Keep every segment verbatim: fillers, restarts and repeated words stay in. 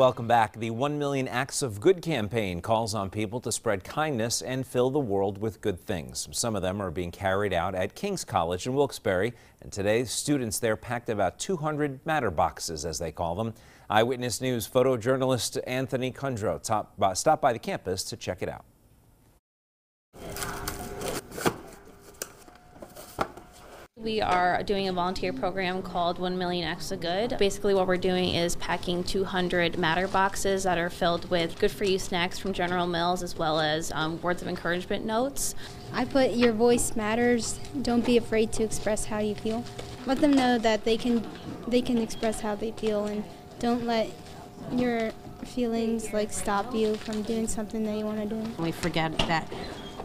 Welcome back. The One Million Acts of Good campaign calls on people to spread kindness and fill the world with good things. Some of them are being carried out at King's College in Wilkes-Barre, and today students there packed about two hundred matter boxes, as they call them. Eyewitness News photojournalist Anthony Cundro top, uh, stopped by the campus to check it out. We are doing a volunteer program called One Million Acts of Good. Basically what we're doing is packing two hundred matter boxes that are filled with good for you snacks from General Mills, as well as um, words of encouragement notes. I put your voice matters. Don't be afraid to express how you feel. Let them know that they can, they can express how they feel, and don't let your feelings like stop you from doing something that you want to do. We forget that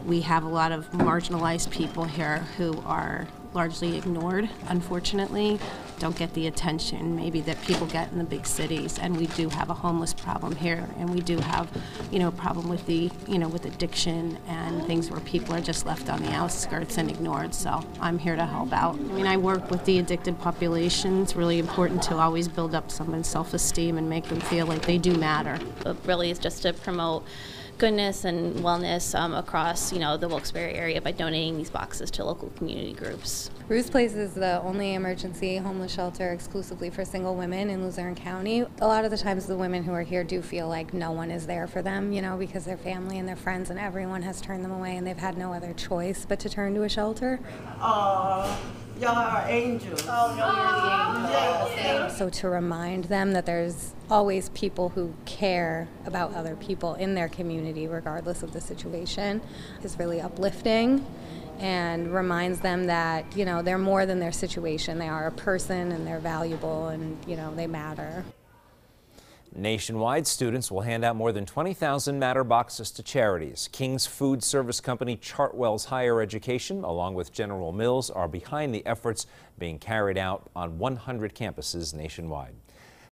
we have a lot of marginalized people here who are largely ignored, unfortunately, don't get the attention maybe that people get in the big cities. And we do have a homeless problem here, and we do have, you know, a problem with the, you know, with addiction and things where people are just left on the outskirts and ignored. So I'm here to help out. I mean, I work with the addicted population. It's really important to always build up someone's self-esteem and make them feel like they do matter. It really is just to promote goodness and wellness um, across, you know, the Wilkes-Barre area by donating these boxes to local community groups. Ruth's Place is the only emergency homeless shelter exclusively for single women in Luzerne County. A lot of the times the women who are here do feel like no one is there for them, you know, because their family and their friends and everyone has turned them away, and they've had no other choice but to turn to a shelter. Aww. Y'all are angels. Oh, no, you're the angels. So to remind them that there's always people who care about other people in their community, regardless of the situation, is really uplifting, and reminds them that, you know, they're more than their situation. They are a person, and they're valuable, and, you know, they matter. Nationwide, students will hand out more than twenty thousand matter boxes to charities. King's food service company Chartwell's Higher Education, along with General Mills, are behind the efforts being carried out on one hundred campuses nationwide.